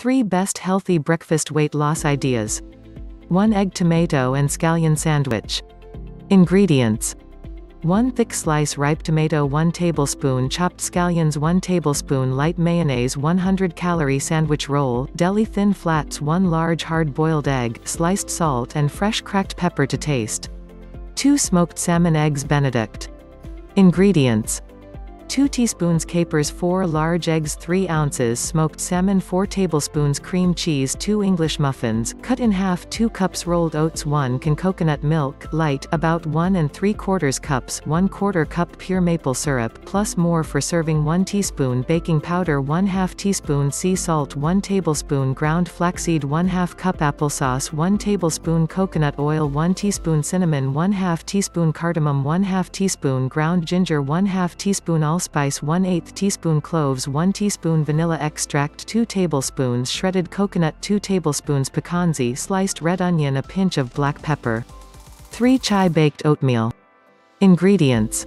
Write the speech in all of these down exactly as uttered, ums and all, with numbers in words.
three Best Healthy Breakfast Weight Loss Ideas. one Egg Tomato and Scallion Sandwich. Ingredients: one thick slice ripe tomato, one tablespoon chopped scallions, one tablespoon light mayonnaise, one hundred calorie sandwich roll, deli thin flats, one large hard-boiled egg, sliced salt and fresh cracked pepper to taste. two Smoked Salmon Eggs Benedict. Ingredients: two teaspoons capers, four large eggs, three ounces smoked salmon, four tablespoons cream cheese, two English muffins, cut in half, two cups rolled oats, one can coconut milk, light, about one and three quarters cups, one quarter cup pure maple syrup, plus more for serving, one teaspoon baking powder, one half teaspoon sea salt, one tablespoon ground flaxseed, one half cup applesauce, one tablespoon coconut oil, one teaspoon cinnamon, one half teaspoon cardamom, one half teaspoon ground ginger, one half teaspoon allspice, Spice, one eighth teaspoon cloves, one teaspoon vanilla extract, two tablespoons shredded coconut, two tablespoons piquancy, sliced red onion, a pinch of black pepper. three Chai Baked Oatmeal. Ingredients: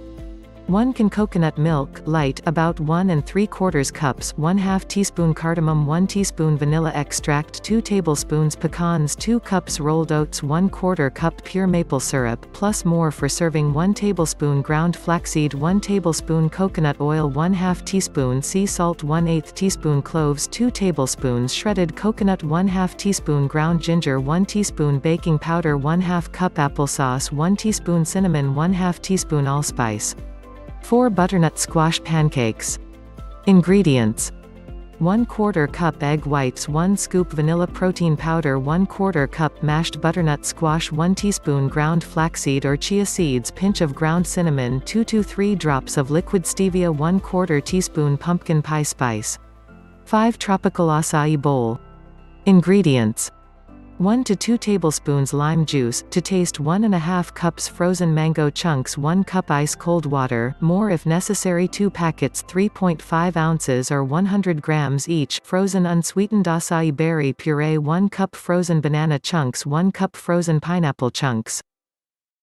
one can coconut milk, light, about one and three quarters cups, one half teaspoon cardamom, one teaspoon vanilla extract, two tablespoons pecans, two cups rolled oats, one quarter cup pure maple syrup, plus more for serving, one tablespoon ground flaxseed, one tablespoon coconut oil, one half teaspoon sea salt, one eighth teaspoon cloves, two tablespoons shredded coconut, one half teaspoon ground ginger, one teaspoon baking powder, one half cup applesauce, one teaspoon cinnamon, one half teaspoon allspice. four Butternut Squash Pancakes. Ingredients: one quarter cup egg whites, one scoop vanilla protein powder, one quarter cup mashed butternut squash, one teaspoon ground flaxseed or chia seeds, pinch of ground cinnamon, two to three drops of liquid stevia, one quarter teaspoon pumpkin pie spice. five Tropical Acai Bowl. Ingredients: one to two tablespoons lime juice, to taste, one and a half cups frozen mango chunks, one cup ice cold water, more if necessary, two packets three point five ounces or one hundred grams each, frozen unsweetened acai berry puree, one cup frozen banana chunks, one cup frozen pineapple chunks.